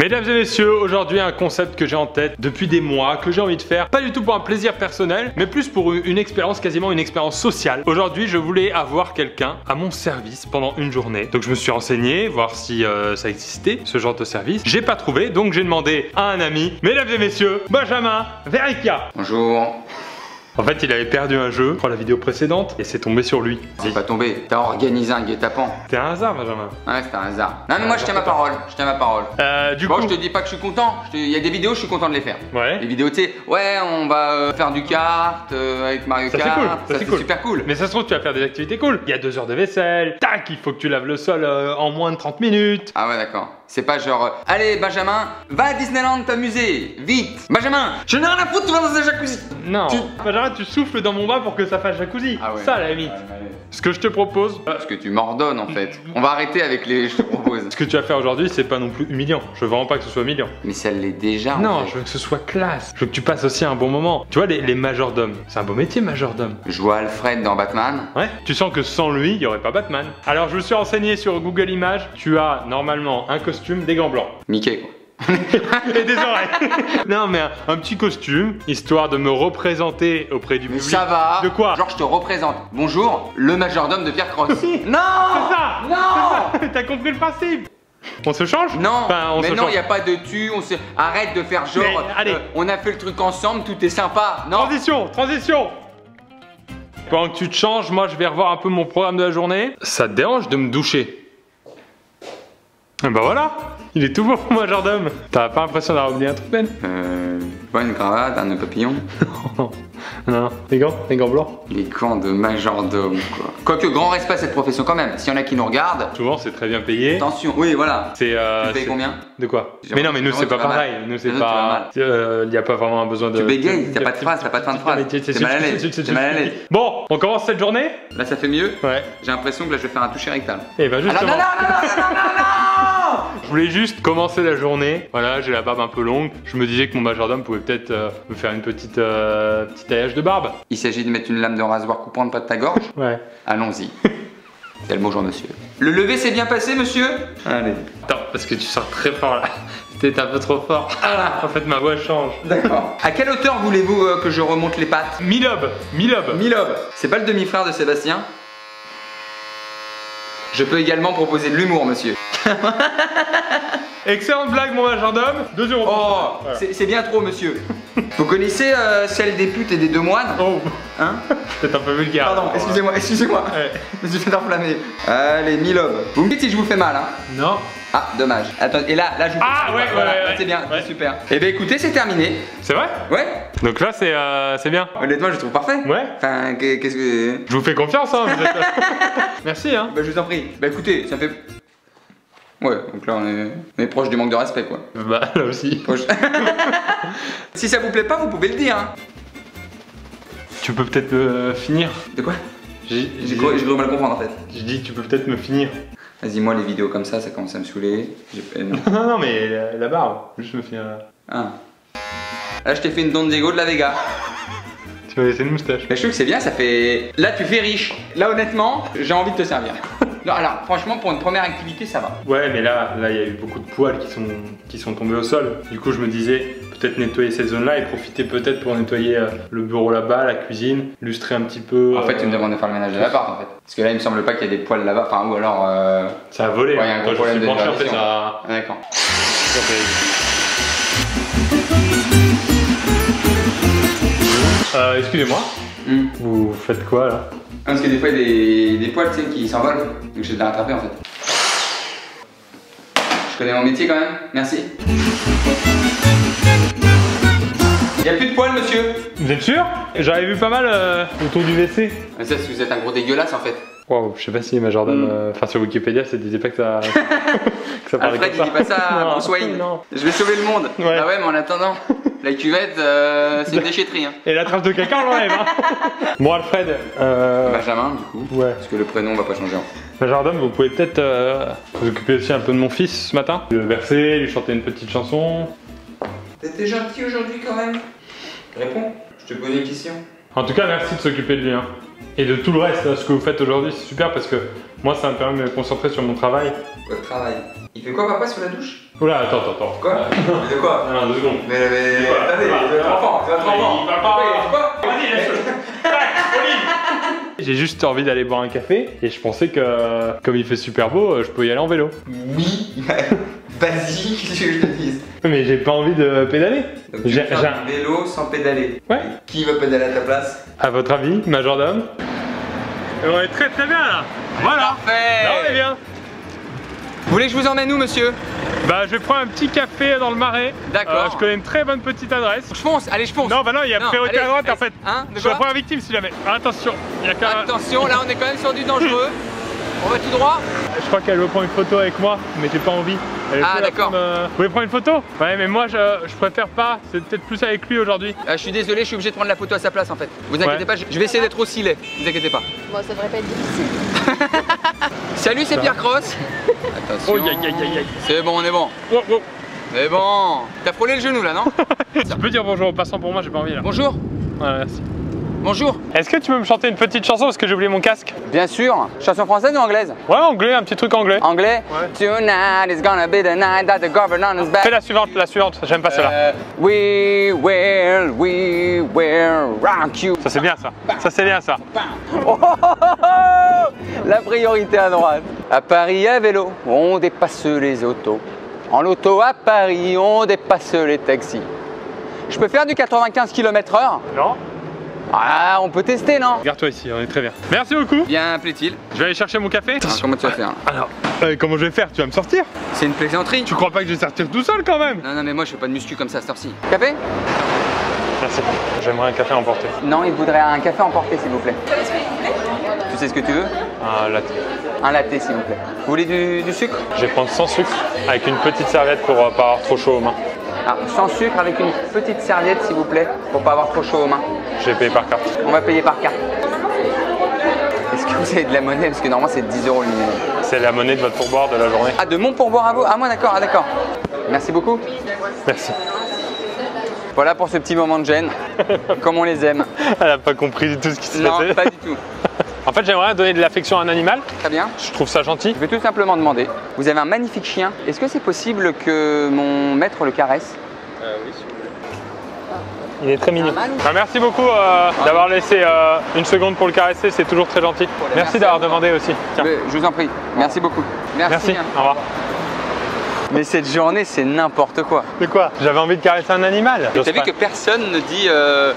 Mesdames et messieurs, aujourd'hui un concept que j'ai en tête depuis des mois, que j'ai envie de faire, pas du tout pour un plaisir personnel, mais plus pour une expérience, quasiment une expérience sociale. Aujourd'hui, je voulais avoir quelqu'un à mon service pendant une journée. Donc je me suis renseigné, voir si ça existait, ce genre de service. J'ai pas trouvé, donc j'ai demandé à un ami, mesdames et messieurs, Benjamin Verrecchia. Bonjour. En fait, il avait perdu un jeu, pour la vidéo précédente, et c'est tombé sur lui. C'est pas tombé, t'as organisé un guet-apens. C'était un hasard, Benjamin. Ouais, c'était un hasard. Non, mais moi, je tiens ma parole, je tiens ma parole. Du coup, je te dis pas que je suis content. Il y a des vidéos, je suis content de les faire. Ouais. Les vidéos, tu sais, ouais, on va faire du kart avec Mario Kart. Ça c'est cool. Super cool. Mais ça se trouve, tu vas faire des activités cool. Il y a 2 heures de vaisselle, tac, il faut que tu laves le sol en moins de 30 minutes. Ah ouais, d'accord. C'est pas genre, allez Benjamin, va à Disneyland t'amuser, vite. Benjamin, je n'ai rien à foutre, tu vas dans un jacuzzi. Non, Benjamin, tu souffles dans mon bas pour que ça fasse jacuzzi. Ah ouais, ça à la limite. Ce que je te propose... Ce que tu m'ordonnes en fait. On va arrêter avec les je te propose. Ce que tu vas faire aujourd'hui, c'est pas non plus humiliant. Je veux vraiment pas que ce soit humiliant. Mais ça l'est déjà. Non, je veux que ce soit classe. Je veux que tu passes aussi un bon moment. Tu vois, les majordomes, c'est un beau métier, majordome. Je vois Alfred dans Batman. Ouais, tu sens que sans lui, il n'y aurait pas Batman. Alors je me suis renseigné sur Google Images. Tu as normalement un costume, des gants blancs. Mickey quoi. Et des oreilles. Non mais un petit costume, histoire de me représenter auprès du public. Ça va. De quoi? Genre je te représente. Bonjour, le majordome de Pierre Croce. Non. C'est ça. Non. T'as compris le principe. On se change? Non, enfin, mais non, il n'y a pas de tu, on se... Arrête de faire genre, mais, allez. On a fait le truc ensemble, tout est sympa, non? Transition, transition. Pendant que tu te changes, moi je vais revoir un peu mon programme de la journée. Ça te dérange de me doucher? Bah ben voilà, il est tout beau pour moi, majordome. T'as pas l'impression d'avoir oublié un truc, Ben? Pas une cravate, un papillon. Non, non, les gants blancs. Les gants de majordome, quoi. Quoique, grand respect à cette profession quand même. S'il y en a qui nous regardent. Souvent, c'est très bien payé. Attention, oui, voilà. C'est. Tu payes combien? De quoi? Mais non, mais nous, c'est pas pareil. Nous, c'est pas. Il n'y a pas vraiment un besoin de. Tu bégayes, t'as pas de phrase, t'as pas de fin de phrase. T'es mal à l'aise. T'es mal à l'aise. Bon, on commence cette journée? Là, ça fait mieux. Ouais. J'ai l'impression que là, je vais faire un toucher rectal. Et bah, justement. Je voulais juste commencer la journée. Voilà, j'ai la barbe un peu longue. Je me disais que mon majordome pouvait peut-être me faire une petite taillage de barbe. Il s'agit de mettre une lame de rasoir coupante pas de ta gorge. Ouais. Allons-y. C'est le bonjour monsieur. Le lever s'est bien passé monsieur? Allez. Attends, parce que tu sors très fort là. T'es un peu trop fort. Ah là, en fait ma voix change. D'accord. À quelle hauteur voulez-vous que je remonte les pattes? Milob. Milob. Milob. C'est pas le demi-frère de Sébastien? Je peux également proposer de l'humour monsieur. Excellente blague mon majordome, 2 €. Oh, voilà. C'est bien trop monsieur. Vous connaissez celle des putes et des 2 moines? Oh. Hein? C'est un peu vulgaire. Pardon, excusez-moi, excusez-moi. Ouais. Je me suis fait enflammer. Allez, Milob. Vous me dites si je vous fais mal, hein? Non. Ah, dommage. Attends, et là je vous... Ah ouais, voilà, ouais. C'est bien, ouais. Super. Et ben écoutez, c'est terminé. C'est vrai? Ouais. Donc là, c'est bien. Honnêtement, je le trouve parfait. Ouais. Enfin, qu'est-ce que... Je vous fais confiance, hein. Vous êtes... Merci, hein. Bah, je vous en prie. Bah écoutez, ça me fait... Ouais, donc là on est proche du manque de respect quoi. Bah là aussi. Proche. Si ça vous plaît pas, vous pouvez le dire. Hein. Tu peux peut-être me finir. De quoi? J'ai cru mal comprendre en fait. Je dis tu peux peut-être me finir. Vas-y, moi les vidéos comme ça commence à me saouler. Non. Non mais la barbe, juste me finir là. Ah. Là je t'ai fait une Don Diego de la Vega. Tu m'as laissé une moustache. Mais je trouve que c'est bien, ça fait... Là tu fais riche. Là honnêtement, j'ai envie de te servir. Non, alors franchement pour une première activité ça va. Ouais mais là il y a eu beaucoup de poils qui sont tombés au sol. Du coup je me disais peut-être nettoyer cette zone là et profiter peut-être pour nettoyer le bureau là-bas, la cuisine, lustrer un petit peu. En fait tu me demandes de faire le ménage de l'appart en fait. Parce que là il me semble pas qu'il y a des poils là-bas, enfin ou alors... Ça a volé, ouais, y a un gros problème de dégradation. Ça... Ah, d'accord. Excusez-moi, vous faites quoi là? Parce que des fois il y a des poils qui s'envolent, donc j'ai de la rattraper en fait. Je connais mon métier quand même, merci. Il n'y a plus de poils monsieur. Vous êtes sûr? J'avais vu pas mal autour du WC. Mais ça c'est que vous êtes un gros dégueulasse en fait. Waouh, je sais pas si majordome... Enfin sur Wikipédia, ça disait pas que ça... que ça parlait Alfred, comme ça. Alfred, il dit pas ça à Bruce Wayne. Je vais sauver le monde. Ouais. Ah ouais, mais en attendant... La cuvette, c'est une déchetterie. Hein. Et la trace de caca, l'enlève. Hein. Bon, Alfred. Benjamin, du coup. Ouais. Parce que le prénom va pas changer. Majordome, vous pouvez peut-être vous occuper aussi un peu de mon fils ce matin. Le verser, lui chanter une petite chanson. T'étais gentil aujourd'hui quand même. Réponds, je te pose une question. En tout cas, merci de s'occuper de lui. Hein. Et de tout le reste, là, ce que vous faites aujourd'hui, c'est super parce que moi, ça me permet de me concentrer sur mon travail. Votre travail. Il fait quoi, papa, sous la douche? Oula, attends. Quoi? Mais de quoi? Non, 2 secondes. Mais attendez, c'est votre enfant. Quoi? Vas-y, laisse-le. J'ai juste envie d'aller boire un café et je pensais que, comme il fait super beau, je peux y aller en vélo. Oui, vas-y, je te dis. Mais j'ai pas envie de pédaler. Donc tu fais un vélo sans pédaler. Ouais. Qui va pédaler à ta place? À votre avis, majordome? On est très bien là. Voilà. Parfait. Là on est bien. Vous voulez que je vous emmène où, monsieur? Bah je vais prendre un petit café dans le Marais. D'accord. Je connais une très bonne petite adresse. Je fonce, allez je fonce. Non bah non, il y a priorité à droite en fait. Hein, je suis la première victime si jamais. Attention, il y a quand même... Attention, là on est quand même sur du dangereux. On va tout droit. Je crois qu'elle veut prendre une photo avec moi, mais j'ai pas envie. Ah d'accord. Vous voulez prendre une photo? Ouais mais moi je préfère pas, c'est peut-être plus avec lui aujourd'hui. Je suis désolé, je suis obligé de prendre la photo à sa place en fait. Vous inquiétez pas, je vais essayer d'être aussi laid, vous inquiétez pas. Bon ça devrait pas être difficile. Salut, c'est Pierre Croce. Attention. Oh, c'est bon, on est bon. Oh, oh. C'est bon. T'as frôlé le genou là, non? Tu peux dire bonjour aux passants pour moi, j'ai pas envie là. Bonjour. Voilà, merci. Bonjour. Est-ce que tu peux me chanter une petite chanson parce que j'ai oublié mon casque? Bien sûr. Chanson française ou anglaise? Ouais, anglais, un petit truc anglais. Anglais. Ouais. Tonight is gonna be the night that the government is back. Fais la suivante, j'aime pas celle-là. We will rock you. Ça c'est bien ça. Ça c'est bien ça. Oh, oh, oh, oh. La priorité à droite. À Paris à vélo, on dépasse les autos. En auto à Paris, on dépasse les taxis. Je peux faire du 95 km/h? Non. Ah, on peut tester, non? Regarde-toi ici, on est très bien. Merci beaucoup. Bien, plaît-il. Je vais aller chercher mon café. Attention, comment tu vas faire? Alors, comment je vais faire? Tu vas me sortir? C'est une plaisanterie. Tu crois pas que je vais sortir tout seul quand même? Non, non, mais moi je fais pas de muscu comme ça à cette heure-ci. Café? Merci. J'aimerais un café emporté. Non, il voudrait un café emporté, s'il vous plaît. Tu sais ce que tu veux? Un latte. Un latte, s'il vous plaît. Vous voulez du sucre? Je vais prendre sans sucre, avec une petite serviette pour pas avoir trop chaud aux mains. Ah, sans sucre avec une petite serviette s'il vous plaît, pour pas avoir trop chaud aux mains. Je vais payer par carte. On va payer par carte. Est-ce que vous avez de la monnaie? Parce que normalement c'est 10 € le minimum. C'est la monnaie de votre pourboire de la journée. Ah, de mon pourboire à vous? Ah moi d'accord, ah d'accord. Merci beaucoup. Merci. Voilà pour ce petit moment de gêne, comme on les aime. Elle n'a pas compris du tout ce qui se passait. Non, pas du tout. En fait, j'aimerais donner de l'affection à un animal. Très bien. Je trouve ça gentil. Je vais tout simplement demander. Vous avez un magnifique chien. Est-ce que c'est possible que mon maître le caresse? Oui, si vous voulez. Il est très mignon. Bah, merci beaucoup d'avoir laissé une seconde pour le caresser. C'est toujours très gentil. Merci d'avoir demandé aussi. Tiens. Je vous en prie. Merci beaucoup. Merci. Merci. Au revoir. Mais cette journée, c'est n'importe quoi. De quoi? J'avais envie de caresser un animal. T'as vu que personne ne dit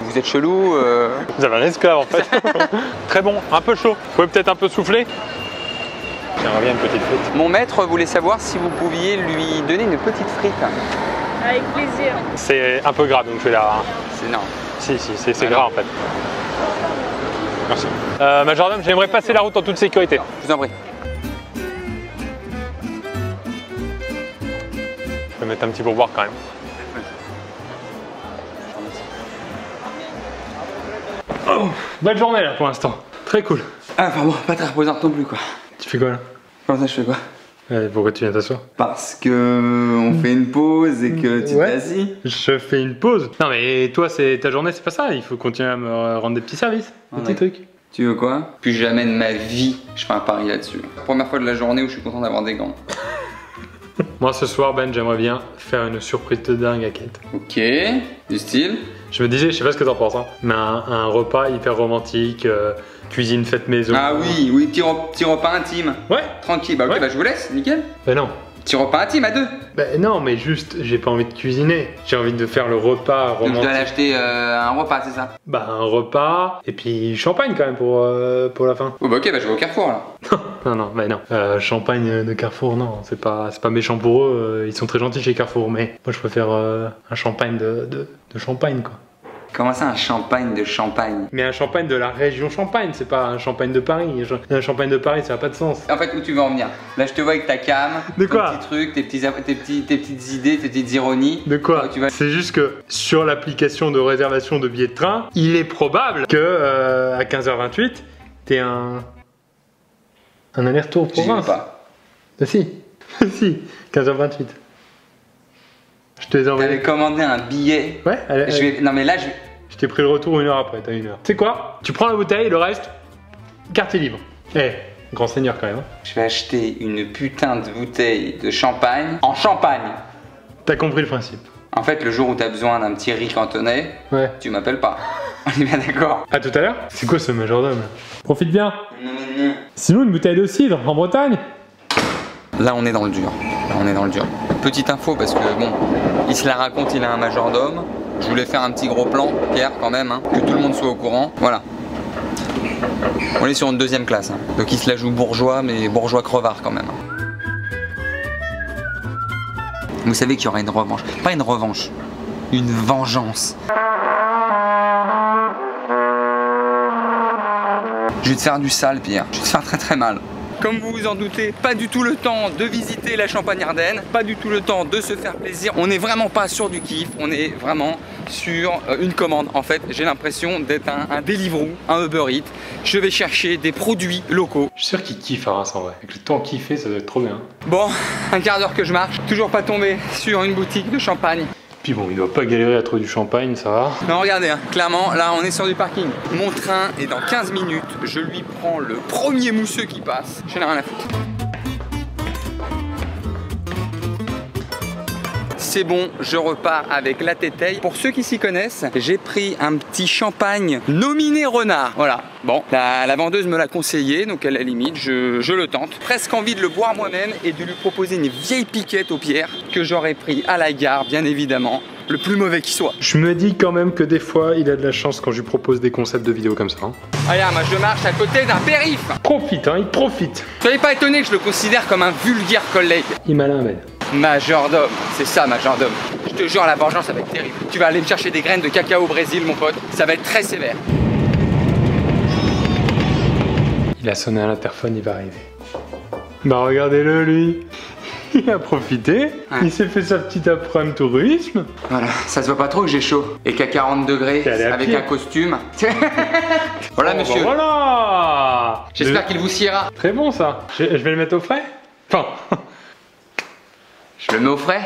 vous êtes chelou. Vous avez un esclave en fait. Très bon, un peu chaud. Vous pouvez peut-être un peu souffler. J'aimerais bien une petite frite. Mon maître voulait savoir si vous pouviez lui donner une petite frite. Avec plaisir. C'est un peu gras donc je vais la. C'est non. Si, si, c'est gras en fait. Merci. Majordome, j'aimerais passer la route en toute sécurité. Non, je vous en prie. Je vais mettre un petit pourboire quand même. Oh, belle journée là pour l'instant. Très cool. Ah enfin bon, pas très reposante non plus quoi. Tu fais quoi là? Comment ça je fais quoi? Et pourquoi tu viens t'asseoir? Parce que on fait une pause et que tu t'es assis. Je fais une pause? Non mais toi c'est ta journée, c'est pas ça, il faut continuer à me rendre des petits services, des petits trucs. Tu veux quoi? Plus jamais de ma vie je fais un pari là-dessus. Première fois de la journée où je suis content d'avoir des gants. Moi ce soir, Ben, j'aimerais bien faire une surprise de dingue à Kate. Ok, du style? Je me disais, je sais pas ce que t'en penses, hein, mais un repas hyper romantique, cuisine, fête maison. Ah oui, oui, petit repas intime. Ouais. Tranquille, bah ok, bah je vous laisse, nickel. Bah non. Petit repas intime à 2? Bah non, mais juste, j'ai pas envie de cuisiner, j'ai envie de faire le repas romantique. Donc je dois aller acheter un repas, c'est ça? Bah un repas, et puis champagne quand même pour la fin. Oh bah ok, bah je vais au Carrefour là. Non, non, mais non. Champagne de Carrefour, non, c'est pas méchant pour eux, ils sont très gentils chez Carrefour, mais moi je préfère un champagne de champagne quoi. Comment ça un champagne de Champagne? Mais un champagne de la région Champagne, c'est pas un champagne de Paris. Un champagne de Paris, ça n'a pas de sens. En fait, où tu veux en venir? Là, je te vois avec ta cam, de quoi? Tes petits trucs, tes petites idées, tes petites ironies. De quoi? C'est juste que sur l'application de réservation de billets de train, il est probable que à 15h28, t'aies un aller-retour province. Je sais pas. Ah, si, si, 15h28. Je t'ai envoyé. T'avais commandé un billet. Ouais, non mais là je. Je t'ai pris le retour 1 heure après, t'as 1 heure. Tu sais quoi? Tu prends la bouteille, le reste, quartier libre. Eh, grand seigneur quand même. Je vais acheter une putain de bouteille de champagne en Champagne. T'as compris le principe. En fait, le jour où t'as besoin d'un petit riz cantonais, ouais, tu m'appelles pas. On est bien d'accord. A tout à l'heure. C'est quoi ce majordome? Profite bien. Sinon, une bouteille de cidre en Bretagne. Là, on est dans le dur. Là, on est dans le dur. Petite info, parce que bon, il se la raconte, il a un majordome. Je voulais faire un petit gros plan, Pierre, quand même, hein, que tout le monde soit au courant. Voilà. On est sur une deuxième classe, hein. Donc il se la joue bourgeois, mais bourgeois crevard quand même. Vous savez qu'il y aura une revanche. Pas une revanche, une vengeance. Je vais te faire du sale, Pierre. Je vais te faire très très mal. Comme vous vous en doutez, pas du tout le temps de visiter la Champagne-Ardenne, pas du tout le temps de se faire plaisir. On n'est vraiment pas sur du kiff, on est vraiment sur une commande. En fait, j'ai l'impression d'être un Deliveroo, un Uber Eats. Je vais chercher des produits locaux. Je suis sûr qu'il kiffe à Reims en vrai. Avec le temps qu'il fait, ça doit être trop bien. Bon, un quart d'heure que je marche, toujours pas tombé sur une boutique de champagne. Puis bon, il doit pas galérer à trouver du champagne, ça va. Non, regardez, hein, clairement, là, on est sur du parking. Mon train est dans 15 minutes. Je lui prends le premier mousseux qui passe. Je n'ai rien à foutre. C'est bon, je repars avec la téteille. Pour ceux qui s'y connaissent, j'ai pris un petit champagne nominé Renard. Voilà. Bon, la vendeuse me l'a conseillé, donc à la limite, je le tente. Presque envie de le boire moi-même et de lui proposer une vieille piquette aux pierres que j'aurais pris à la gare, bien évidemment, le plus mauvais qui soit. Je me dis quand même que des fois, il a de la chance quand je lui propose des concepts de vidéos comme ça. Hein. Regarde, moi je marche à côté d'un périph. Profite, hein, il profite. Soyez pas étonné que je le considère comme un vulgaire collègue. Il m'a l'invité. Majordome, c'est ça majordome. Je te jure, la vengeance ça va être terrible. Tu vas aller me chercher des graines de cacao au Brésil, mon pote. Ça va être très sévère. Il a sonné à l'interphone, il va arriver. Bah regardez-le lui. Il a profité, ouais. Il s'est fait sa petite après-midi tourisme. Voilà, ça se voit pas trop que j'ai chaud. Et qu'à 40 degrés, avec pied. Un costume. Voilà, oh, monsieur. Bah voilà. J'espère qu'il vous siera. Très bon ça. Je vais le mettre au frais. Enfin... Je le mets au frais.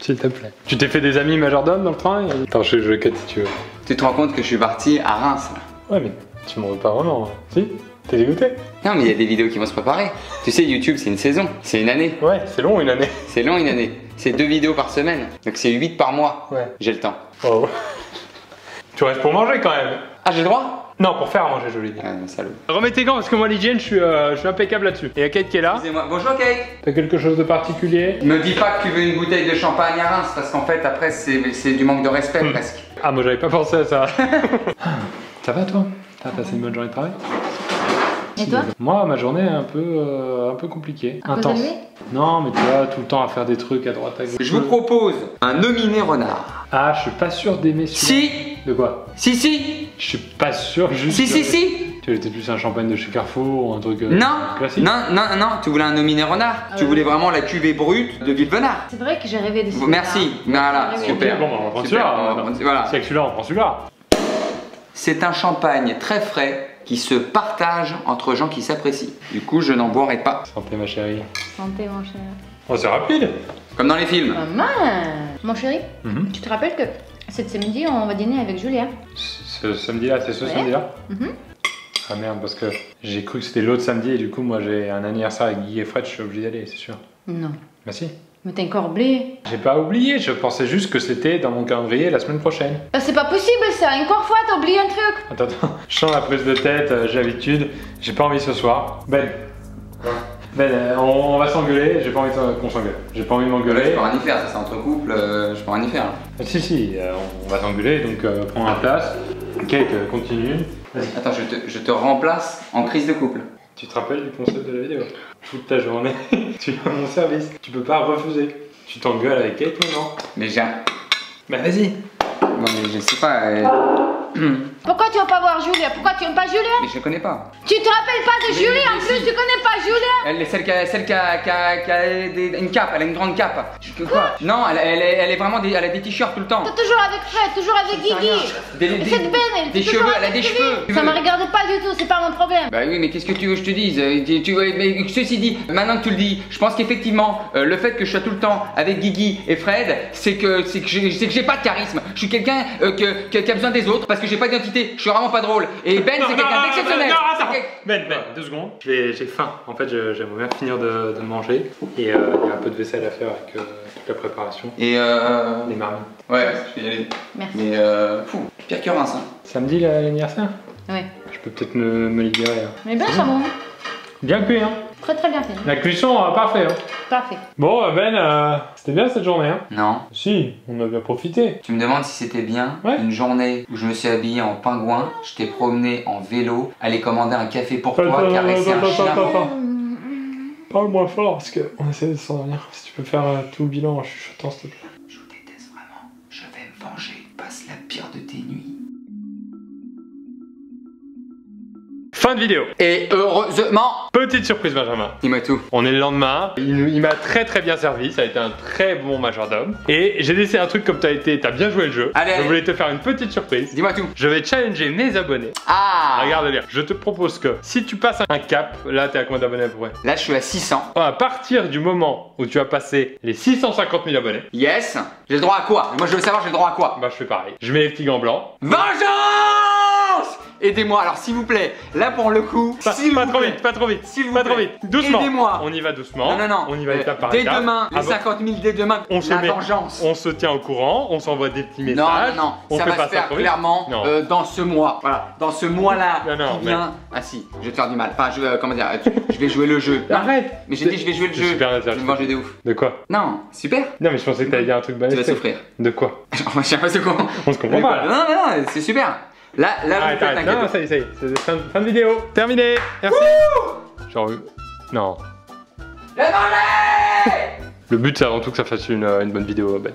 S'il te plaît. Tu t'es fait des amis majordomes dans le train et... Attends, je le cut si tu veux. Tu te rends compte que je suis parti à Reims là. Ouais mais tu m'en veux pas vraiment, si? T'es dégoûté? Non mais il y a des vidéos qui vont se préparer. Tu sais, YouTube c'est une saison, c'est une année. Ouais, c'est long une année. C'est long une année. C'est 2 vidéos par semaine, donc c'est 8 par mois. Ouais. J'ai le temps. Oh. Tu restes pour manger quand même. Ah, j'ai le droit? Non, pour faire à manger, je l'ai dit. Ah, salut. Remets tes gants parce que moi, l'hygiène, je suis impeccable là-dessus. Et il y a Kate qui est là. Excusez-moi. Bonjour Kate. T'as quelque chose de particulier? Me dis pas que tu veux une bouteille de champagne à Reims parce qu'en fait, après, c'est du manque de respect presque. Ah, moi, j'avais pas pensé à ça. Ça va toi? T'as passé une bonne journée de travail? Et toi? Moi, ma journée est un peu compliquée. Intense. Non, mais tu vois, tout le temps à faire des trucs à droite à gauche. Je vous propose un nominé renard. Ah, je suis pas sûr d'aimer celui-là. Si! De quoi? Si, si! Je suis pas sûr, juste. Si, si, si! Tu étais plus un champagne de chez Carrefour ou un truc non, classique? Non, non, non, tu voulais un nominé renard. Tu voulais vraiment la cuvée brute de Villevenard. C'est vrai que j'ai rêvé de ça. Merci, voilà, super. Bon, on prend celui-là. Voilà. C'est avec celui-là, on prend celui-là. C'est un champagne très frais qui se partage entre gens qui s'apprécient. Du coup, je n'en boirai pas. Santé, ma chérie. Santé, mon chéri. Oh, c'est rapide. Comme dans les films. Maman, mon chéri, tu te rappelles que cette samedi, on va dîner avec Julien. Ce samedi-là, c'est ce samedi-là? Ah merde, parce que j'ai cru que c'était l'autre samedi et du coup, moi, j'ai un anniversaire avec Guy et Fred, je suis obligé d'y aller, c'est sûr. Non. Bah si. Mais t'es encore blé. J'ai pas oublié, je pensais juste que c'était dans mon calendrier la semaine prochaine. Bah c'est pas possible ça, encore fois t'as oublié un truc. Attends, attends, je sens la prise de tête, j'ai l'habitude, j'ai pas envie ce soir. Ben, on va s'engueuler, j'ai pas envie qu'on s'engueule. J'ai pas envie de m'engueuler. Je peux rien y faire, ça c'est entre couples, je peux rien y faire. Ah, si, si, on va s'engueuler, donc prends ma place. Kate, continue. Attends, je te remplace en crise de couple. Tu te rappelles du concept de la vidéo? Toute ta journée, tu as mon service. Tu peux pas refuser. Tu t'engueules avec Kate maintenant. Mais j'ai... Bah vas-y. Non mais je sais pas... Pourquoi tu veux pas voir Julien? Pourquoi tu aimes pas Julien? Mais je le connais pas. Tu te rappelles pas de Julien? En plus tu connais pas Julien. Elle est celle qui a une cape, elle a une grande cape. Quoi? Non, elle est vraiment... elle a des t-shirts tout le temps. T'es toujours avec Fred, toujours avec Guigui. Cette benne, des cheveux, elle a des cheveux. Ça me regarde pas du tout, c'est pas mon problème. Bah oui, mais qu'est-ce que tu veux que je te dise? Ceci dit, maintenant que tu le dis, je pense qu'effectivement, le fait que je sois tout le temps avec Guigui et Fred, c'est que j'ai pas de charisme. Je suis quelqu'un qui a besoin des autres parce que que j'ai pas d'identité, je suis vraiment pas drôle. Et Ben c'est quelqu'un d'exceptionnel. Ben, deux secondes. J'ai faim, en fait j'aimerais bien finir de manger. Et il y a un peu de vaisselle à faire avec toute la préparation. Et les marmites. Ouais, je vais y aller. Merci. Mais fou, pire que Reims. Samedi l'anniversaire. Ouais. Je peux peut-être me libérer. Hein. Mais ben ça va. Bien cuit hein. Très très bien fait. La cuisson, parfait hein. Parfait. Bon Ben, c'était bien cette journée hein. Non. Si, on a bien profité. Tu me demandes si c'était bien, ouais. Une journée où je me suis habillé en pingouin, je t'ai promené en vélo, aller commander un café pour toi, caresser un chien. Parle moins fort parce qu'on essaie de s'en venir. Si tu peux faire tout le bilan en chuchotant s'il te plaît. Je vous déteste vraiment, je vais me venger, passe la pire de tes nuits. Fin de vidéo. Et heureusement, petite surprise Benjamin. Il m'a tout. On est le lendemain. Il m'a très très bien servi. Ça a été un très bon majordome. Et j'ai laissé un truc comme t'as bien joué le jeu. Allez, je voulais te faire une petite surprise. Dis-moi tout. Je vais challenger mes abonnés. Ah. Regarde-les. Je te propose que si tu passes un cap, là t'es à combien d'abonnés à peu près? Là je suis à 600. À partir du moment où tu as passé les 650 000 abonnés. Yes. J'ai le droit à quoi? Moi je veux savoir j'ai le droit à quoi. Bah je fais pareil. Je mets les petits gants blancs. Vengeance. Aidez-moi, alors s'il vous plaît, là pour le coup, pas trop vite, doucement, aidez-moi, on y va doucement, non, on y va étape par étape. Dès demain, les 50 000 dès demain, la vengeance. On se tient au courant, on s'envoie des petits messages, on ça fait va pas se faire clairement dans ce mois, voilà, dans ce mois-là qui vient, ah si, je vais te faire du mal, enfin, comment dire, je vais jouer le jeu. Arrête. Mais j'ai dit, je vais jouer le jeu, je vais me venger des ouf. De quoi? Non, super. Non mais je pensais que t'allais dire un truc balèze. Tu vas souffrir. De quoi? On se comprend pas. Non, c'est super. Là, arrête, arrête. Non, ça y est, c'est fin de vidéo. Terminé. Merci. Wouh. Non. Le but, c'est avant tout que ça fasse une bonne vidéo, Ben.